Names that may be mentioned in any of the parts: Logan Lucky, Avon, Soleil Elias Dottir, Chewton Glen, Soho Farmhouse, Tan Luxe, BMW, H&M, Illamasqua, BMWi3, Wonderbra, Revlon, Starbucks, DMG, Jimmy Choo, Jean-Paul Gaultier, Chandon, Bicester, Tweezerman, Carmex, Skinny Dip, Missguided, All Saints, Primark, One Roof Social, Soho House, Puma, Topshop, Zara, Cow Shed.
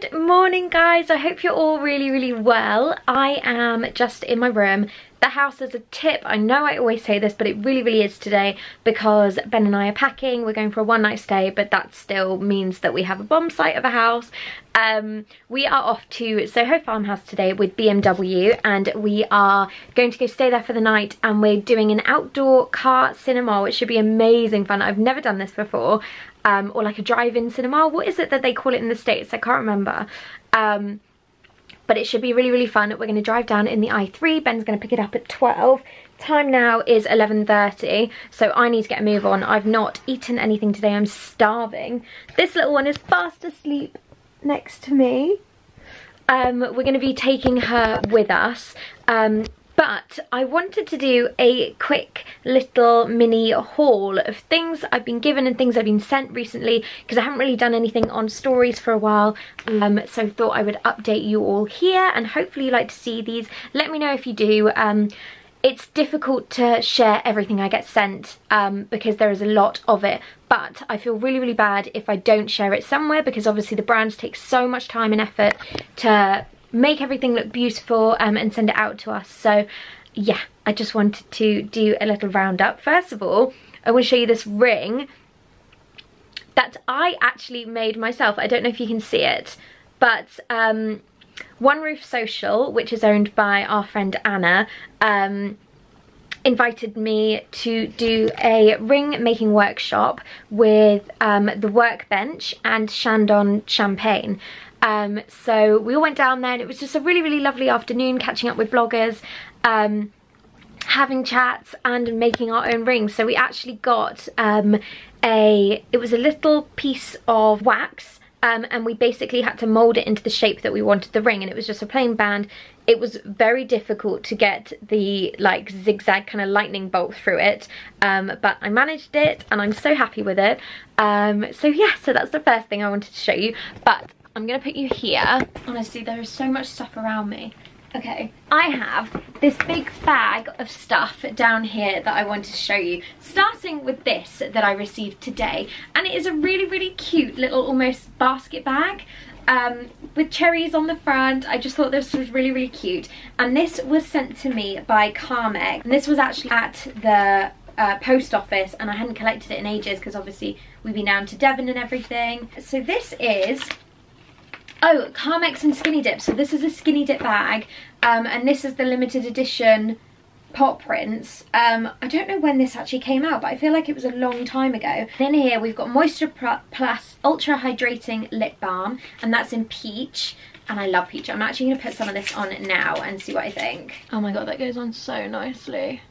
Good morning guys, I hope you're all really well. I am just in my room. The house is a tip, I know I always say this, but it really is today because Ben and I are packing. We're going for a one night stay, but that still means that we have a bomb site of a house. We are off to Soho Farmhouse today with BMW and we are going to go stay there for the night, and we're doing an outdoor car cinema, which should be amazing fun. I've never done this before, or like a drive-in cinema. What is it that they call it in the States? I can't remember. But it should be really fun. We're going to drive down in the i3. Ben's going to pick it up at 12. Time now is 11:30, so I need to get a move on. I've not eaten anything today. I'm starving. This little one is fast asleep next to me. We're going to be taking her with us. But I wanted to do a quick little mini haul of things I've been given and things I've been sent recently, because I haven't really done anything on stories for a while, so I thought I would update you all here, and hopefully you like to see these. Let me know if you do. It's difficult to share everything I get sent because there is a lot of it, but I feel really bad if I don't share it somewhere, because obviously the brands take so much time and effort to make everything look beautiful and send it out to us. So yeah, I just wanted to do a little roundup. First of all, I want to show you this ring that I actually made myself. I don't know if you can see it, but One Roof Social, which is owned by our friend Anna, invited me to do a ring making workshop with The Workbench and Chandon Champagne. So we all went down there and it was just a really lovely afternoon, catching up with bloggers, having chats and making our own rings. So we actually got it was a little piece of wax, and we basically had to mould it into the shape that we wanted the ring, and it was just a plain band. It was very difficult to get the like zigzag kind of lightning bolt through it, but I managed it and I'm so happy with it. So yeah, so that's the first thing I wanted to show you, but I'm going to put you here. Honestly, there is so much stuff around me. Okay, I have this big bag of stuff down here that I want to show you, starting with this that I received today. And it is a really cute little almost basket bag with cherries on the front. I just thought this was really cute. And this was sent to me by Carmex. And this was actually at the post office, and I hadn't collected it in ages because obviously we've been down to Devon and everything. So this is... oh, Carmex and Skinny Dip. So this is a Skinny Dip bag, and this is the limited edition pot prints. I don't know when this actually came out, but I feel like it was a long time ago. Then here we've got Moisture Plus Ultra Hydrating Lip Balm, and that's in peach, and I love peach. I'm actually going to put some of this on now and see what I think. Oh my god, that goes on so nicely.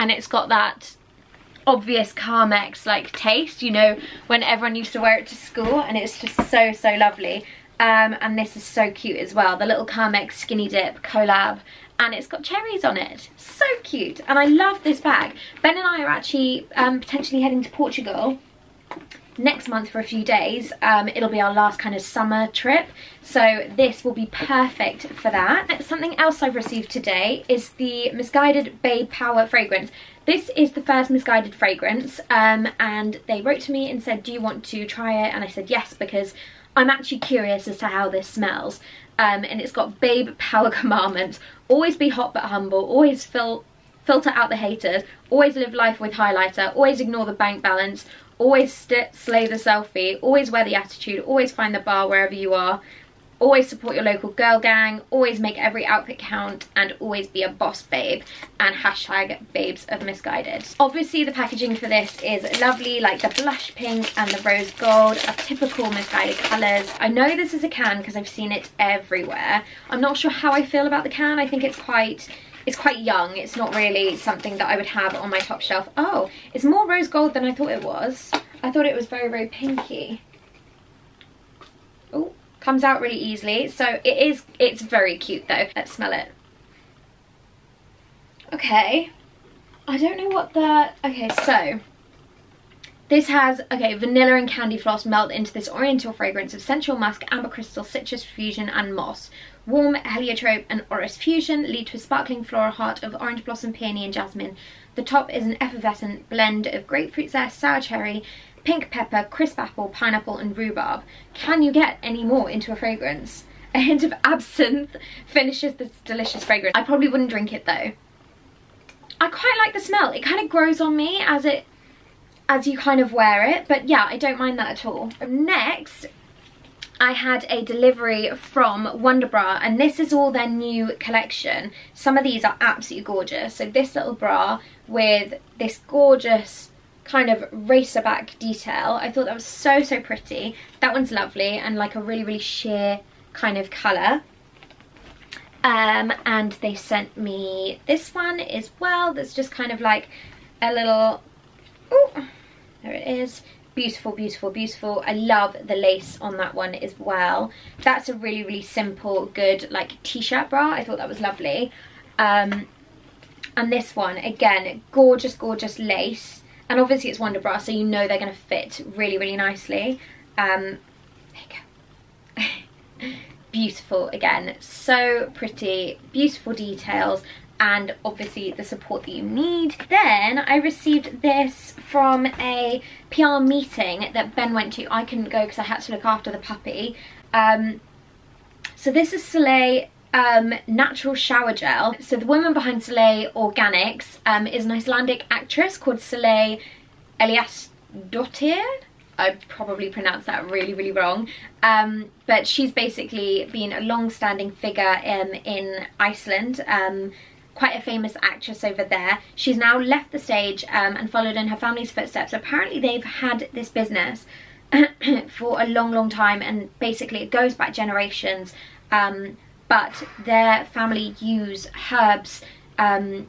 And it's got that obvious Carmex like taste, you know, when everyone used to wear it to school, and it's just so lovely. And this is so cute as well, the little Carmex Skinny Dip collab, and it's got cherries on it. So cute, and I love this bag. Ben and I are actually potentially heading to Portugal next month for a few days. It'll be our last kind of summer trip, so this will be perfect for that. Something else I've received today is the Missguided Babe Power fragrance. This is the first Missguided fragrance, and they wrote to me and said, do you want to try it? And I said yes, because I'm actually curious as to how this smells. And it's got Babe Power commandments: always be hot but humble, always filter out the haters, always live life with highlighter, always ignore the bank balance, always slay the selfie, always wear the attitude, always find the bar wherever you are, always support your local girl gang, always make every outfit count, and always be a boss babe, and hashtag babes of Missguided. Obviously the packaging for this is lovely, like the blush pink and the rose gold are typical Missguided colours. I know this is a can because I've seen it everywhere. I'm not sure how I feel about the can. I think it's quite young. It's not really something that I would have on my top shelf. Oh, it's more rose gold than I thought it was. I thought it was very pinky. Oh, comes out really easily. So it's very cute though. Let's smell it. Okay. I don't know what the... okay, so this has, okay, vanilla and candy floss melt into this oriental fragrance of sensual musk, amber crystal, citrus fusion and moss. Warm heliotrope and orris fusion lead to a sparkling floral heart of orange blossom, peony and jasmine. The top is an effervescent blend of grapefruit zest, sour cherry, pink pepper, crisp apple, pineapple and rhubarb. Can you get any more into a fragrance? A hint of absinthe finishes this delicious fragrance. I probably wouldn't drink it though. I quite like the smell. It kind of grows on me as you kind of wear it, but yeah, I don't mind that at all. Next, I had a delivery from Wonderbra, and this is all their new collection. Some of these are absolutely gorgeous. So this little bra with this gorgeous kind of racerback detail. I thought that was so, so pretty. That one's lovely and like a really, really sheer kind of colour. And they sent me this one as well. That's just kind of like a little... Oh, there it is. Beautiful, beautiful, beautiful. I love the lace on that one as well. That's a really, really simple, good, like, t-shirt bra. I thought that was lovely. And this one, again, gorgeous, gorgeous lace. And obviously it's Wonderbra, so you know they're going to fit really, really nicely. There you go. Beautiful, again. So pretty. Beautiful details. And obviously the support that you need. Then I received this from a PR meeting that Ben went to. I couldn't go because I had to look after the puppy. So this is Soleil Natural Shower Gel. So the woman behind Soleil Organics is an Icelandic actress called Soleil Elias Dottir. I probably pronounced that really, really wrong. But she's basically been a long-standing figure in Iceland. Quite a famous actress over there. She's now left the stage and followed in her family's footsteps. Apparently they've had this business for a long, long time, and basically it goes back generations, but their family use herbs on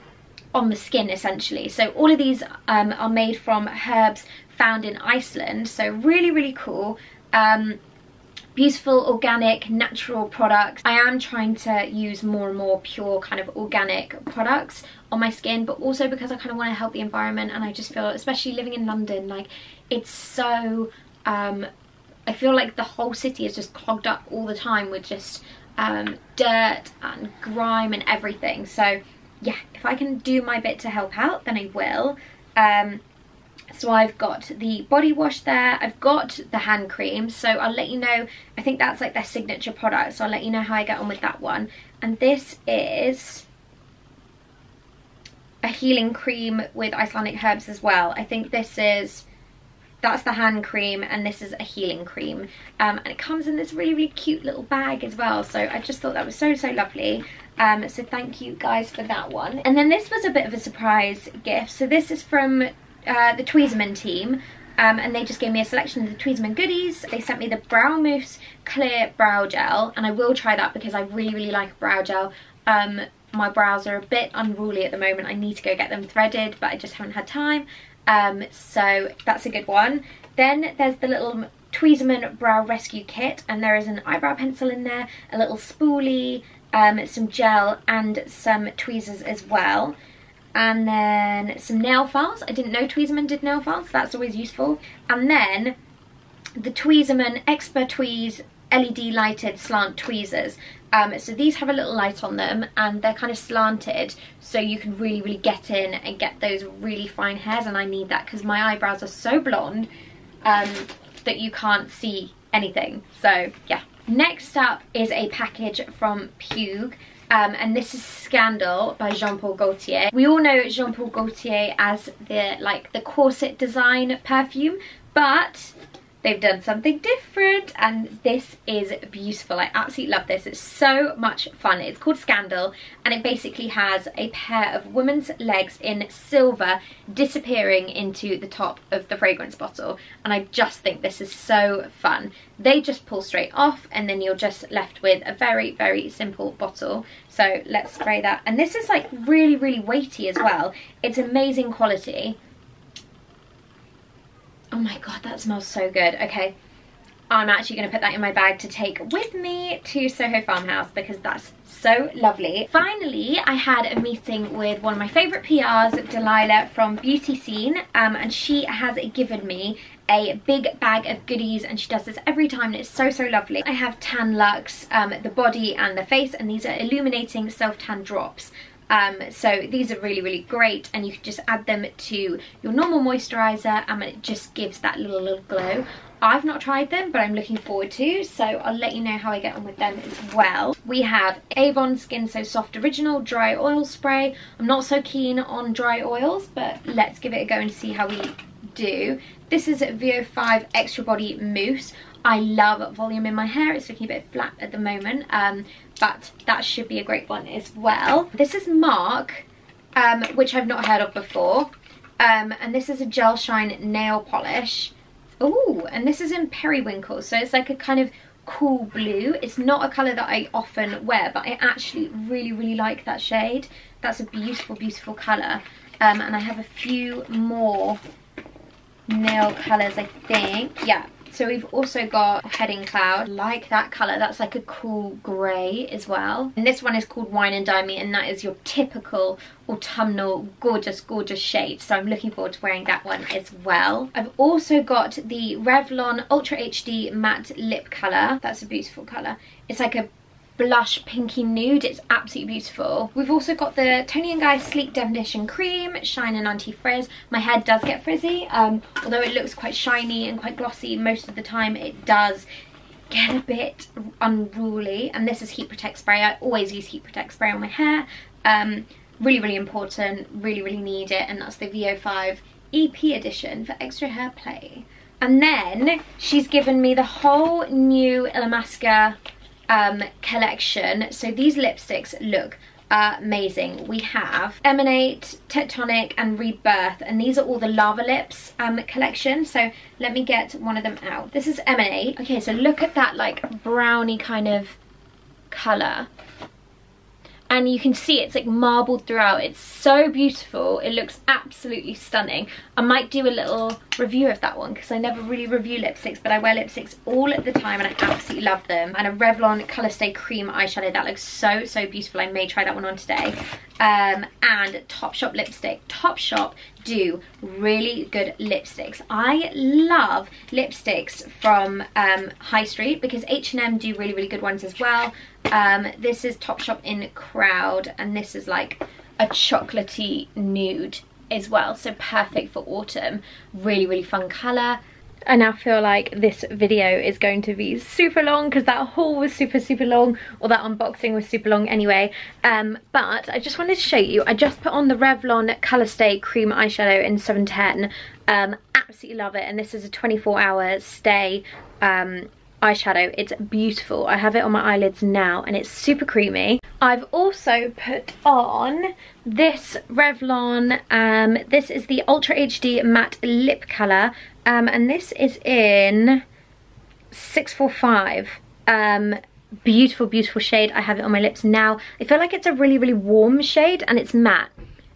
the skin essentially. So all of these are made from herbs found in Iceland, so really, really cool. Beautiful organic natural products. I am trying to use more and more pure kind of organic products on my skin, but also because I kind of want to help the environment, and I just feel, especially living in London, like it's so, I feel like the whole city is just clogged up all the time with just dirt and grime and everything. So yeah, if I can do my bit to help out, then I will. So I've got the body wash there, I've got the hand cream, so I'll let you know. I think that's like their signature product, so I'll let you know how I get on with that one. And this is a healing cream with Icelandic herbs as well. I think this is, that's the hand cream, and this is a healing cream. And it comes in this really, really cute little bag as well, so I just thought that was so, so lovely. So thank you guys for that one. And then this was a bit of a surprise gift. So this is from... the Tweezerman team, and they just gave me a selection of the Tweezerman goodies. They sent me the Brow Mousse Clear Brow Gel, and I will try that because I really, really like brow gel. My brows are a bit unruly at the moment. I need to go get them threaded, but I just haven't had time. So that's a good one. Then there's the little Tweezerman Brow Rescue Kit, and there is an eyebrow pencil in there, a little spoolie, some gel and some tweezers as well. And then some nail files. I didn't know Tweezerman did nail files, so that's always useful. And then the Tweezerman Expert Tweeze LED lighted slant tweezers. So these have a little light on them, and they're kind of slanted, so you can really, really get in and get those really fine hairs. And I need that because my eyebrows are so blonde that you can't see anything. So yeah. Next up is a package from Pugue. And this is Scandal by Jean-Paul Gaultier. We all know Jean-Paul Gaultier as the corset design perfume, but they've done something different, and this is beautiful. I absolutely love this. It's so much fun. It's called Scandal, and it basically has a pair of women's legs in silver disappearing into the top of the fragrance bottle, and I just think this is so fun. They just pull straight off, and then you're just left with a very, very simple bottle. So let's spray that. And this is like really, really weighty as well. It's amazing quality. Oh my god, that smells so good. Okay, I'm actually going to put that in my bag to take with me to Soho Farmhouse because that's so lovely. Finally, I had a meeting with one of my favourite PRs, Delilah from Beauty Scene, and she has given me a big bag of goodies, and she does this every time, and it's so, so lovely. I have Tan Luxe, the body and the face, and these are illuminating self-tan drops. So these are really, really great, and you can just add them to your normal moisturiser and it just gives that little glow. I've not tried them, but I'm looking forward to, so I'll let you know how I get on with them as well. We have Avon Skin So Soft Original Dry Oil Spray. I'm not so keen on dry oils, but let's give it a go and see how we do. This is VO5 Extra Body Mousse. I love volume in my hair. It's looking a bit flat at the moment, but that should be a great one as well. This is Mark, which I've not heard of before, and this is a gel shine nail polish. Oh, and this is in Periwinkle, so it's like a kind of cool blue. It's not a colour that I often wear, but I actually really, really like that shade. That's a beautiful, beautiful colour, and I have a few more nail colours, I think. Yeah. So we've also got Heading Cloud. I like that colour. That's like a cool grey as well. And this one is called Wine and Dime Me, and that is your typical autumnal, gorgeous, gorgeous shade. So I'm looking forward to wearing that one as well. I've also got the Revlon Ultra HD Matte Lip Colour. That's a beautiful colour. It's like a blush pinky nude. It's absolutely beautiful. We've also got the Tony and Guy Sleek Definition Cream Shine and Anti-Frizz. My hair does get frizzy, although it looks quite shiny and quite glossy most of the time, it does get a bit unruly. And this is Heat Protect Spray. I always use Heat Protect Spray on my hair. Really, really important, really, really need it, and that's the VO5 EP edition for extra hair play. And then she's given me the whole new Illamasqua collection. So these lipsticks look amazing. We have Emanate, Tectonic and Rebirth, and these are all the Lava Lips collection. So let me get one of them out. This is Emanate. Okay, so look at that like browny kind of colour, and you can see it's like marbled throughout. It's so beautiful. It looks absolutely stunning. I might do a little review of that one because I never really review lipsticks, but I wear lipsticks all at the time and I absolutely love them. And a Revlon Colour Stay Cream Eyeshadow. That looks so, so beautiful. I may try that one on today. And Topshop lipstick. Topshop do really good lipsticks. I love lipsticks from High Street because H&M do really, really good ones as well. This is Topshop in Crowd, and this is like a chocolatey nude as well, so perfect for autumn. Really, really fun colour. I now feel like this video is going to be super long because that haul was super, super long, or that unboxing was super long anyway. But I just wanted to show you, I just put on the Revlon Colour Stay Cream Eyeshadow in 710. Absolutely love it, and this is a 24-hour stay eyeshadow. It's beautiful. I have it on my eyelids now and it's super creamy. I've also put on this Revlon, this is the Ultra HD Matte Lip Colour, and this is in 645. Beautiful, beautiful shade. I have it on my lips now. I feel like it's a really, really warm shade and it's matte,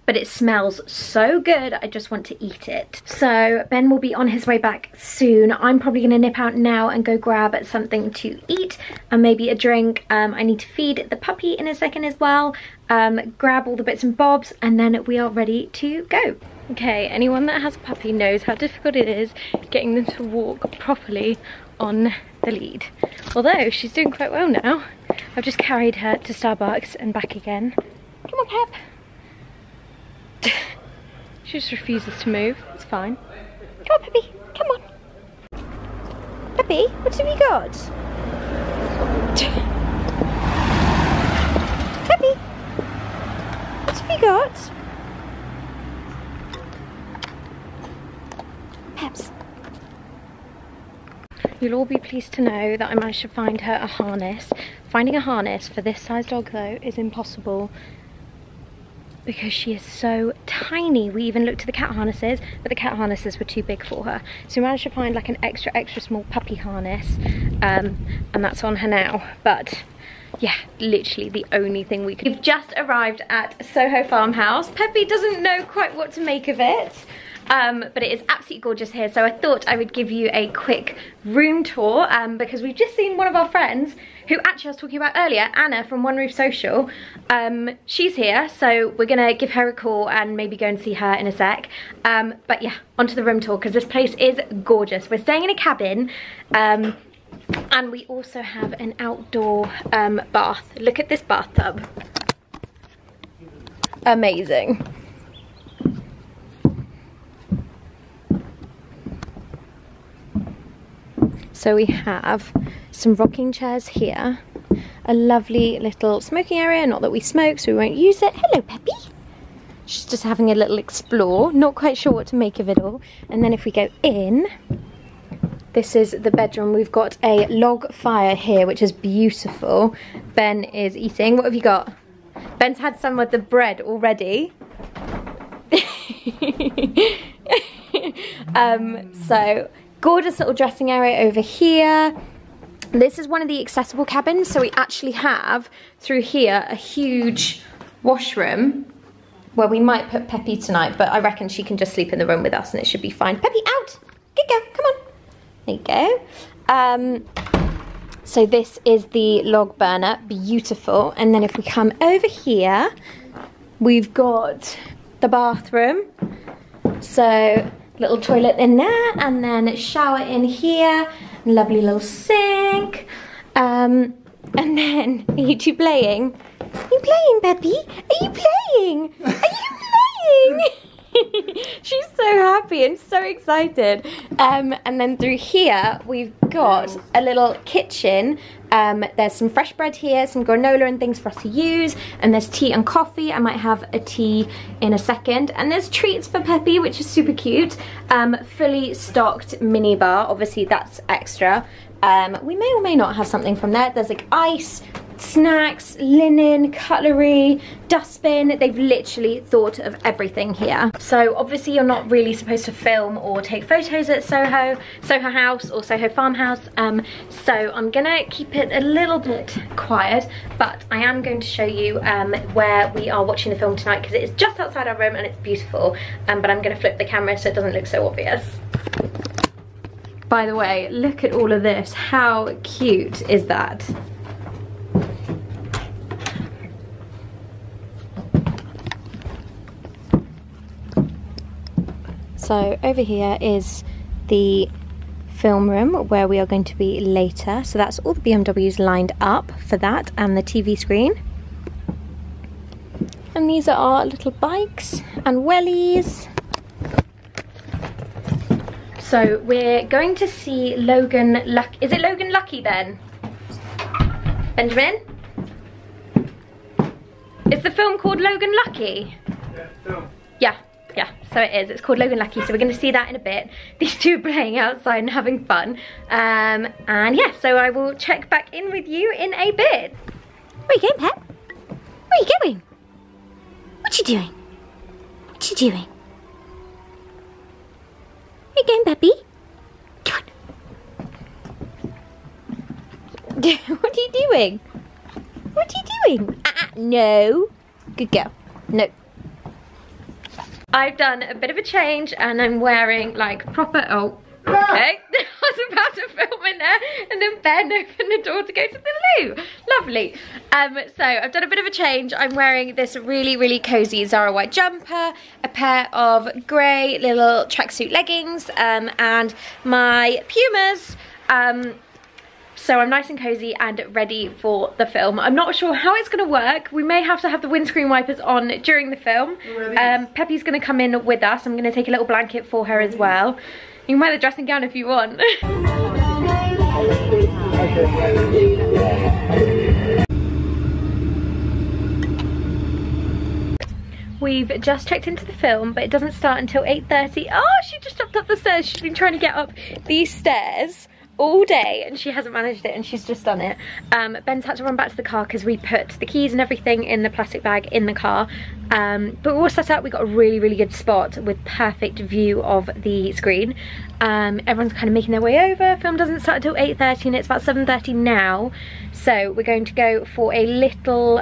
but it smells so good, I just want to eat it. So Ben will be on his way back soon. I'm probably gonna nip out now and go grab something to eat and maybe a drink. I need to feed the puppy in a second as well, grab all the bits and bobs, and then we are ready to go. Okay, anyone that has a puppy knows how difficult it is getting them to walk properly on the lead. Although she's doing quite well now. I've just carried her to Starbucks and back again. Come on, Cap. She just refuses to move. It's fine. Come on, puppy. Come on. Puppy, what have you got? Puppy, what have you got? Peps. You'll all be pleased to know that I managed to find her a harness. Finding a harness for this size dog, though, is impossible, because she is so tiny. We even looked at the cat harnesses, but the cat harnesses were too big for her. So we managed to find like an extra, extra small puppy harness, and that's on her now. But yeah, literally the only thing we could. We've just arrived at Soho Farmhouse. Peppy doesn't know quite what to make of it, but it is absolutely gorgeous here. So I thought I would give you a quick room tour, because we've just seen one of our friends who actually I was talking about earlier, Anna from One Roof Social. She's here, so we're gonna give her a call and maybe go and see her in a sec. But yeah, onto the room tour, because this place is gorgeous. We're staying in a cabin, and we also have an outdoor bath. Look at this bathtub. amazing. So we have some rocking chairs here, a lovely little smoking area, not that we smoke so we won't use it. Hello Peppy! She's just having a little explore, not quite sure what to make of it all. And then if we go in, this is the bedroom. We've got a log fire here which is beautiful. Ben is eating. What have you got? Ben's had some of the bread already. So gorgeous little dressing area over here. This is one of the accessible cabins, so we actually have through here a huge washroom where we might put Peppy tonight, but I reckon she can just sleep in the room with us and it should be fine. Peppy, out! Good girl, come on. There you go. So this is the log burner, beautiful. And then if we come over here, we've got the bathroom. So little toilet in there, and then a shower in here, lovely little sink, and then are you two playing? Are you playing, Peppy? Are you playing? Are you playing? She's so happy and so excited. And then through here we've got a little kitchen. There's some fresh bread here, some granola and things for us to use, and there's tea and coffee. I might have a tea in a second. And there's treats for Peppy, which is super cute. Fully stocked minibar, obviously that's extra. We may or may not have something from there. There's like ice, snacks, linen, cutlery, dustbin. They've literally thought of everything here. So obviously you're not really supposed to film or take photos at Soho House or Soho Farmhouse, so I'm gonna keep it a little bit quiet, but I am going to show you where we are watching the film tonight, because it is just outside our room and it's beautiful. But I'm gonna flip the camera so it doesn't look so obvious. By the way, look at all of this. How cute is that? So over here is the film room where we are going to be later. So that's all the BMWs lined up for that, and the TV screen. And these are our little bikes and wellies. So we're going to see Logan Lucky. Is it Logan Lucky, Ben? Benjamin? Is the film called Logan Lucky? Yeah, film. Yeah. Yeah, so it is. It's called Logan Lucky, so we're going to see that in a bit. These two are playing outside and having fun. And yeah, so I will check back in with you in a bit. Where are you going, Pep? Where are you going? What you doing? What you doing? Where you going, Peppy? Come on. What are you doing? What are you doing? No. Good girl. No. I've done a bit of a change and I'm wearing like proper, oh, okay. I was about to film in there and then Ben opened the door to go to the loo. Lovely. So I've done a bit of a change. I'm wearing this really, really cozy Zara white jumper, a pair of grey little tracksuit leggings, and my Pumas. So I'm nice and cozy and ready for the film. I'm not sure how it's going to work. We may have to have the windscreen wipers on during the film. Really? Peppy's going to come in with us. I'm going to take a little blanket for her as well. You can wear the dressing gown if you want. We've just checked into the film, but it doesn't start until 8:30. Oh, she just jumped up the stairs. She's been trying to get up these stairs all day and she hasn't managed it, and she's just done it. Ben's had to run back to the car because we put the keys and everything in the plastic bag in the car. But we're all set up. We got a really, really good spot with perfect view of the screen. Everyone's kind of making their way over. Film doesn't start until 8:30 and it's about 7:30 now. So we're going to go for a little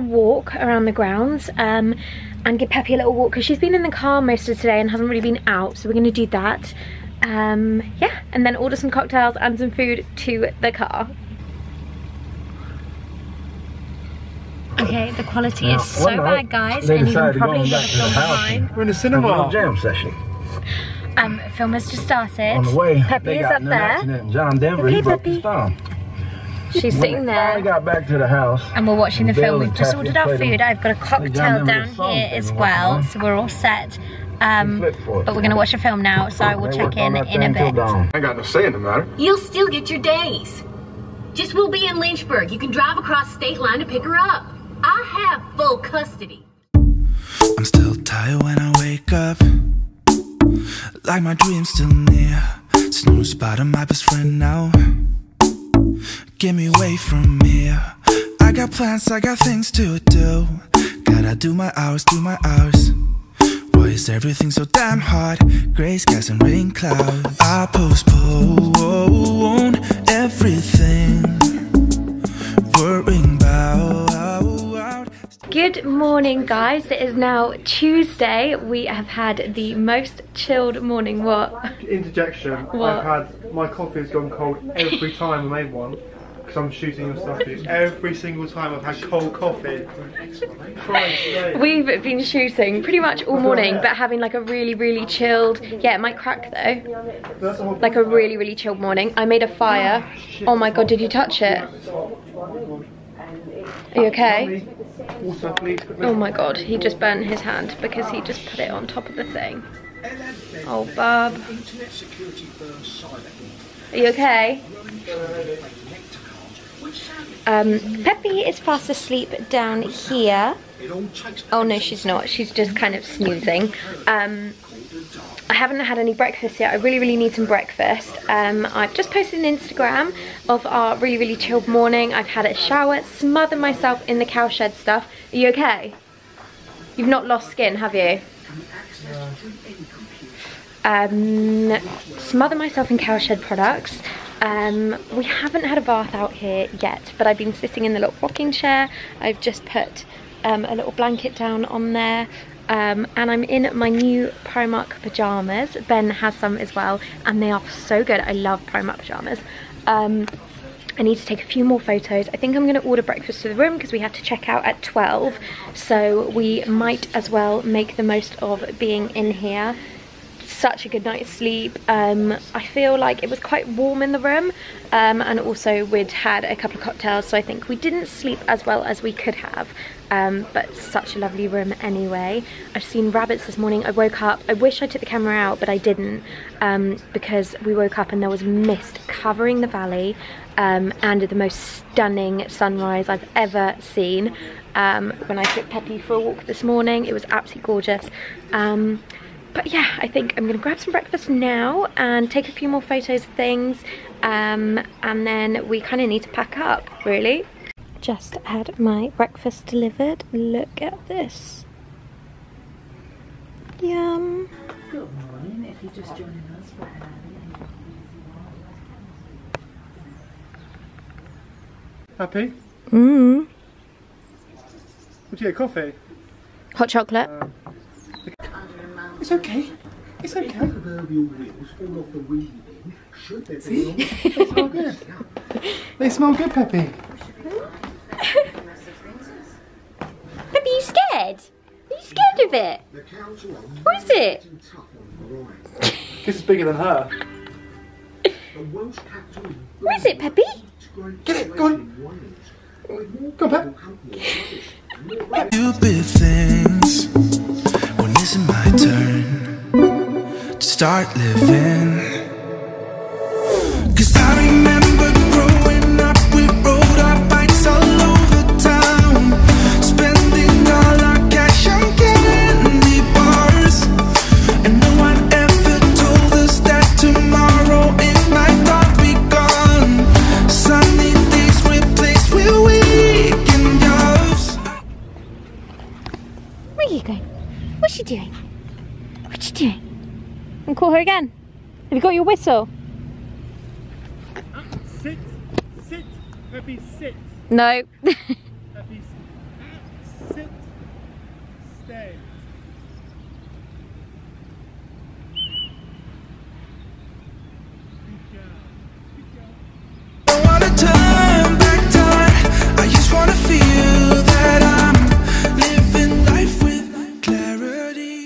walk around the grounds, and give Peppy a little walk because she's been in the car most of today and hasn't really been out. So we're going to do that. Yeah, and then order some cocktails and some food to the car. Okay, the quality is so bad, guys, and you can probably hear the film behind. We're in a cinema jam session. Film has just started. On the way, Peppy is up there. Okay, Peppy. She's sitting there. We got back to the house. And we're watching the film. We've just ordered our food. I've got a cocktail down here as well. So we're all set. But we're gonna watch a film now, so I will check in a bit. I ain't got no say in the matter. You'll still get your days. Just we'll be in Lynchburg. You can drive across state line to pick her up. I have full custody. I'm still tired when I wake up. Like my dream's still near. Snooze bottom, my best friend now. Get me away from here. I got plans, I got things to do. Gotta do my hours. Why is everything so damn hard? Gray skies and rain clouds. I postpone everything, worrying about. Good morning, guys. It is now Tuesday. We have had the most chilled morning. What? Interjection. What? I've had my coffee has gone cold every time I made one. Because I'm shooting and stuff. Every single time I've had cold coffee. We've been shooting pretty much all morning, but having like a really chilled, yeah, it might crack though, like a really chilled morning. I made a fire. Oh my god, did you touch it? Are you okay? Oh my god, he just burnt his hand because he just put it on top of the thing. Oh, Bob. Are you okay? Peppy is fast asleep down here. Oh no, she's not. She's just kind of snoozing. I haven't had any breakfast yet. I really need some breakfast. I've just posted an Instagram of our really chilled morning. I've had a shower, smothered myself in the Cow Shed stuff. Are you okay? You've not lost skin, have you? Smothered myself in Cow Shed products. We haven't had a bath out here yet, but I've been sitting in the little rocking chair. I've just put a little blanket down on there, and I'm in my new Primark pyjamas. Ben has some as well, and they are so good. I love Primark pyjamas. I need to take a few more photos. I think I'm going to order breakfast to the room because we have to check out at 12, so we might as well make the most of being in here. Such a good night's sleep. I feel like it was quite warm in the room, and also we'd had a couple of cocktails, so I think we didn't sleep as well as we could have, but such a lovely room anyway. I've seen rabbits this morning. I woke up, I wish I took the camera out, but I didn't, because we woke up and there was mist covering the valley, and the most stunning sunrise I've ever seen. When I took Peppy for a walk this morning, it was absolutely gorgeous. But yeah, I think I'm gonna grab some breakfast now and take a few more photos of things, and then we kind of need to pack up, really. Just had my breakfast delivered. Look at this. Yum. Good morning, if you're just joining us. Happy? Mmm. Would you get coffee? Hot chocolate. It's okay. It's okay. See? They smell good. They smell good, Peppy. Peppy, you scared? Are you scared of it? What is it? This is bigger than her. Where is it, Peppy? Get it, go on. Go on, Pep. Stupid things. It's my turn to start living. 'Cause I remember growing up, we rode our bikes all over town, spending all our cash on candy bars. And no one ever told us that tomorrow it might not be gone. Sunny days replaced with weekend jobs. Where are you going? What's she doing? What's she doing? And call her again. Have you got your whistle? Sit, sit, Peppy, sit. No. Peppy, sit, stay. Good girl, good girl. I want to turn back time. I just want to feel that I'm living life with.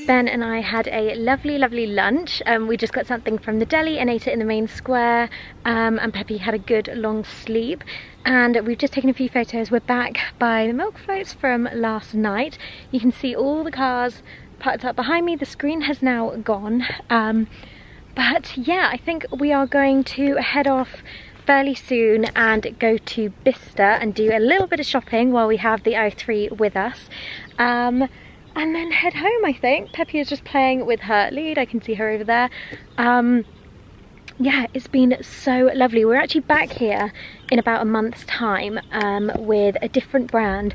Ben and I had a lovely, lovely lunch. We just got something from the deli and ate it in the main square, and Peppy had a good long sleep. And we've just taken a few photos. We're back by the milk floats from last night. You can see all the cars parked up behind me. The screen has now gone. But yeah, I think we are going to head off fairly soon and go to Bicester and do a little bit of shopping while we have the i3 with us, and then head home, I think. Peppy is just playing with her lead. I can see her over there. Yeah, it's been so lovely. We're actually back here in about a month's time with a different brand,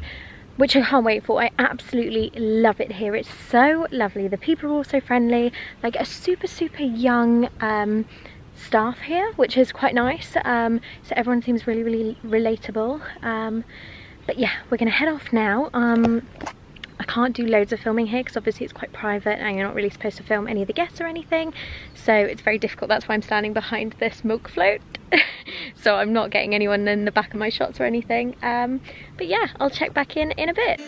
which I can't wait for. I absolutely love it here. It's so lovely. The people are all so friendly, like a super, super young staff here, which is quite nice. So everyone seems really, really relatable. But yeah, we're gonna head off now. I can't do loads of filming here because obviously it's quite private and you're not really supposed to film any of the guests or anything, so it's very difficult. That's why I'm standing behind this milk float. So I'm not getting anyone in the back of my shots or anything. But yeah, I'll check back in a bit.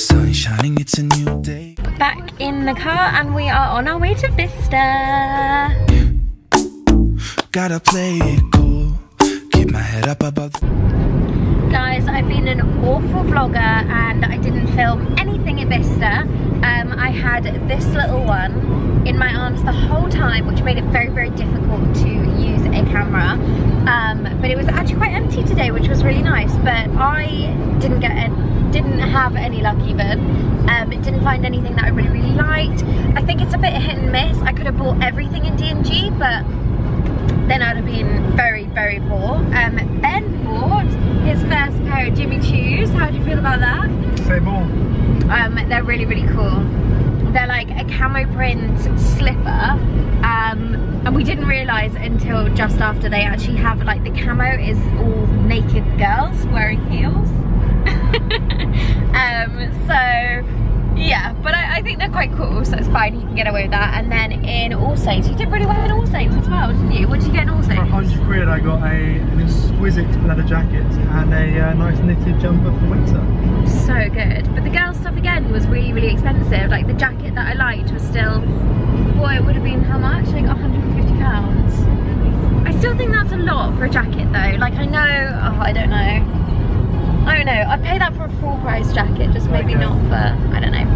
Sun shining, it's a new day. Back in the car and we are on our way to Bicester. Gotta play it cool, keep my head up above. Guys, I've been an awful vlogger and I didn't film anything in Bicester. I had this little one in my arms the whole time, which made it very, very difficult to use a camera. But it was actually quite empty today, which was really nice. But I didn't have any luck even. Didn't find anything that I really, really liked. I think it's a bit hit and miss. I could have bought everything in DMG, but then I'd have been very, very poor. Ben bought his first pair of Jimmy Choos. How do you feel about that? Say more. They're really, really cool. They're like a camo print slipper, and we didn't realise until just after they actually have, like, the camo is all naked girls wearing heels. So yeah, but I think they're quite cool, so it's fine, you can get away with that. And then in All Saints, you did really well in All Saints as well, didn't you? What did you get in All Saints? For 100 quid I got an exquisite leather jacket and a nice knitted jumper for winter. So good. But the girls stuff again was really, really expensive. Like the jacket that I liked was still, boy, it would have been how much? I think £150. I still think that's a lot for a jacket though. Like I know, oh, I don't know. I don't know, I'd pay that for a full price jacket, just maybe not for, I don't know.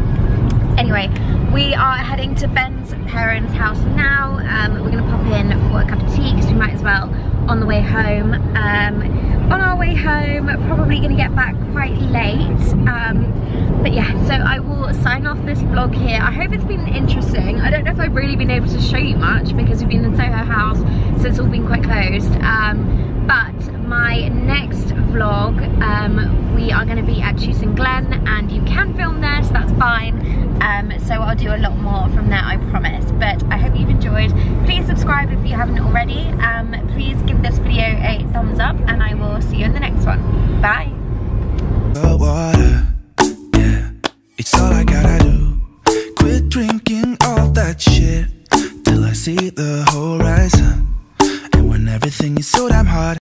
Anyway, we are heading to Ben's parents' house now. We're gonna pop in for a cup of tea, because we might as well, on the way home. On our way home, probably gonna get back quite late. But yeah, so I will sign off this vlog here. I hope it's been interesting. I don't know if I've really been able to show you much, because we've been in Soho House, so it's all been quite closed. But my next vlog, we are going to be at Chewton Glen and you can film there, so that's fine. So I'll do a lot more from there, I promise. But I hope you've enjoyed. Please subscribe if you haven't already. Please give this video a thumbs up and I will see you in the next one. Bye.